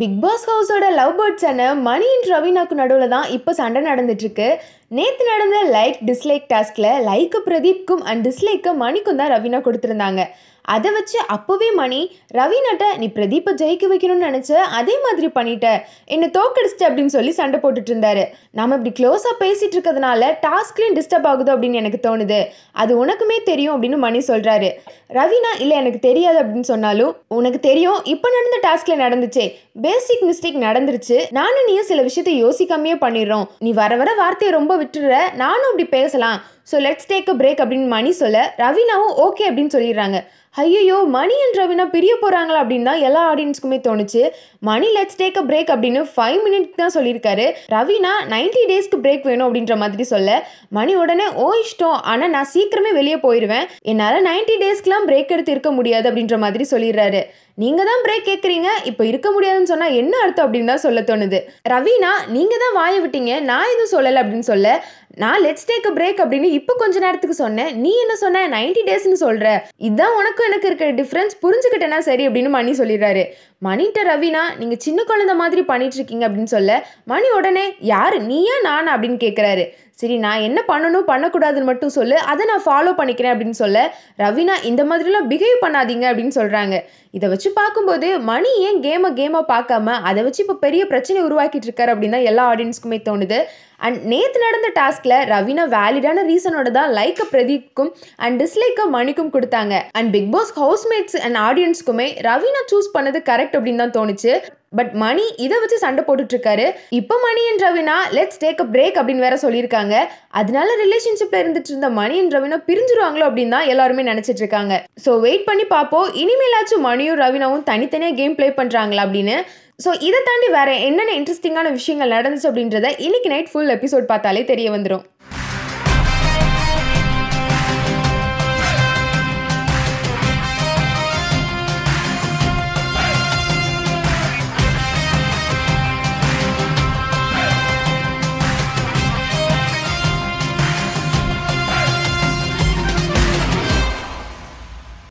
Big Boss ஹவுஸோட love பேர்ட்ஸான Mani and ரவீனாக்கு நடுவில் தான் இப்போ சண்டை நடந்துட்டுருக்கு. நேற்று நடந்த லைக் டிஸ்லைக் டாஸ்கில் லைக்கு பிரதீப்க்கும் அண்ட் டிஸ்லைக்கு மணிக்கும் தான் ரவீனா கொடுத்துருந்தாங்க. அதை வச்சு அப்போவே மணி ரவீனாட்ட நீ பிரதீப்பை ஜெயிக்க வைக்கணும்னு நினச்ச அதே மாதிரி பண்ணிட்ட, என்னை தோக்கடிச்சிட்ட அப்படின்னு சொல்லி சண்டை போட்டுட்டு இருந்தாரு. நம்ம இப்படி க்ளோஸாக பேசிகிட்டு இருக்கிறதுனால டாஸ்க்லேயும் டிஸ்டர்ப் ஆகுது அப்படின்னு எனக்கு தோணுது, அது உனக்குமே தெரியும் அப்படின்னு மணி சொல்கிறாரு. ரவீனா இல்லை எனக்கு தெரியாது அப்படின்னு சொன்னாலும், உனக்கு தெரியும் இப்போ நடந்த டாஸ்கில் நடந்துச்சே, பேசிக் மிஸ்டேக் நடந்துருச்சு, நானும் நீயும் சில விஷயத்தை யோசிக்காமையே பண்ணிடுறோம், நீ வர வர வார்த்தையை ரொம்ப விட்டுடுற, நானும் இப்படி பேசலாம், so let's take a break அப்படின்னு மணி சொல்ல ரவீனாவும் ஓகே அப்படின்னு சொல்லிடுறாங்க. ஐயோ மணி அண்ட் ரவீனா பிரிய போகிறாங்களா அப்படின்னு தான் எல்லா ஆடியன்ஸுக்குமே தோணுச்சு. Mani let's take a break அப்படின்னு 5 மினிட்ஸ் தான் சொல்லியிருக்காரு. ரவீனா 90 டேஸ்க்கு பிரேக் வேணும் அப்படின்ற மாதிரி சொல்ல மணி உடனே ஓ இஷ்டம், ஆனால் நான் சீக்கிரமே வெளியே போயிடுவேன், என்னால் 90 டேஸ்க்குலாம் பிரேக் எடுத்து இருக்க முடியாது அப்படின்ற மாதிரி சொல்லிடுறாரு. நீங்கள் தான் பிரேக் கேட்குறீங்க, இப்போ இருக்க முடியாதுன்னு சொன்னால் என்ன அர்த்தம் அப்படின்னு தான் சொல்ல தோணுது. ரவீனா நீங்கள் தான் வாயை விட்டீங்க, நான் எதுவும் சொல்லலை அப்படின்னு சொல்ல, நான் லெட்ஸ் டேக் அ பிரேக் அப்படின்னு இப்போ கொஞ்ச நேரத்துக்கு சொன்னேன், நீ என்ன சொன்ன 90 டேஸ்ன்னு சொல்கிற, இதுதான் உனக்கும் எனக்கு இருக்கிற டிஃப்ரென்ஸ், புரிஞ்சுக்கிட்டேன்னா சரி அப்படின்னு மணி சொல்லிடுறாரு. மணிட்ட ரவீனா நீங்கள் சின்ன குழந்தை மாதிரி பண்ணிட்டுருக்கீங்க அப்படின்னு சொல்ல மணி உடனே யார் நீயா நானா அப்படின்னு கேட்குறாரு. சரி நான் என்ன பண்ணணும் பண்ணக்கூடாதுன்னு மட்டும் சொல்லு, அதை நான் ஃபாலோ பண்ணிக்கிறேன் அப்படின்னு சொல்ல ரவீனா இந்த மாதிரிலாம் பிஹேவ் பண்ணாதீங்க அப்படின்னு சொல்கிறாங்க. இதை வச்சு பார்க்கும்போது மணி ஏன் கேமாக பார்க்காம அதை வச்சு இப்போ பெரிய பிரச்சனை உருவாக்கிட்டு இருக்காரு அப்படின்னு தான் எல்லா ஆடியன்ஸுக்குமே தோணுது. அண்ட் நேற்று நடந்த டாஸ்கில் ரவீனா வேலிடான ரீசனோட தான் லைக்கை பிரதீப்க்கும் அண்ட் டிஸ்லைக்கை மணிக்கும் கொடுத்தாங்க. And big pass housemates and ஆடியன்ஸ்க்குமே ரவீனா சூஸ் பண்ணது கரெக்ட் அப்படின்னு தான் தோணுச்சு. பட் மணி இதை வச்சு சண்டை போட்டுட்டு இருக்காரு. இப்போ Mani and Raveena let's take a break அப்படின்னு வேற சொல்லியிருக்காங்க. அதனால ரிலேஷன்ஷிப்ல இருந்துட்டு இருந்த மணி அண்ட் ரவீனா பிரிஞ்சிருவாங்களோ அப்படின்னு தான் எல்லாருமே நினைச்சிட்டு இருக்காங்க. ஸோ வெயிட் பண்ணி பார்ப்போம், இனிமேலாச்சும் மணியும் ரவீனாவும் தனித்தனியாக கேம் பிளே பண்றாங்களா அப்படின்னு. ஸோ இதை தாண்டி வேற என்னென்ன இன்ட்ரெஸ்டிங்கான விஷயங்கள் நடந்துச்சு அப்படின்றத இன்னைக்கு நைட் ஃபுல் எபிசோட் பார்த்தாலே தெரிய வந்துடும்.